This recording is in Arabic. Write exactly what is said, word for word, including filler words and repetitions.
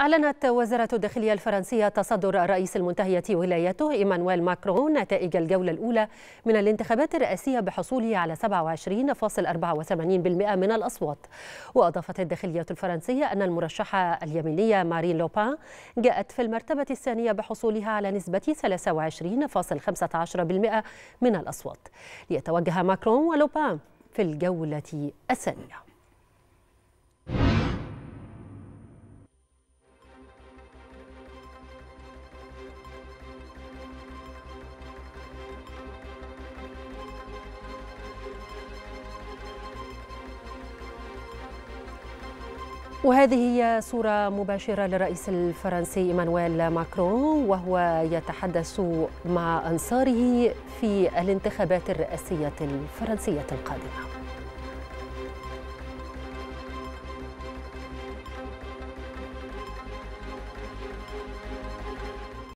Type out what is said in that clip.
أعلنت وزارة الداخلية الفرنسية تصدر الرئيس المنتهية ولايته إيمانويل ماكرون نتائج الجولة الأولى من الانتخابات الرئاسية بحصوله على سبعة وعشرين فاصلة أربعة وثمانين بالمئة من الأصوات. وأضافت الداخلية الفرنسية أن المرشحة اليمينية مارين لوبان جاءت في المرتبة الثانية بحصولها على نسبة ثلاثة وعشرين فاصلة خمسة عشر بالمئة من الأصوات. ليتوجه ماكرون ولوبان في الجولة الثانية. وهذه هي صورة مباشرة للرئيس الفرنسي إيمانويل ماكرون وهو يتحدث مع أنصاره في الانتخابات الرئاسية الفرنسية القادمة.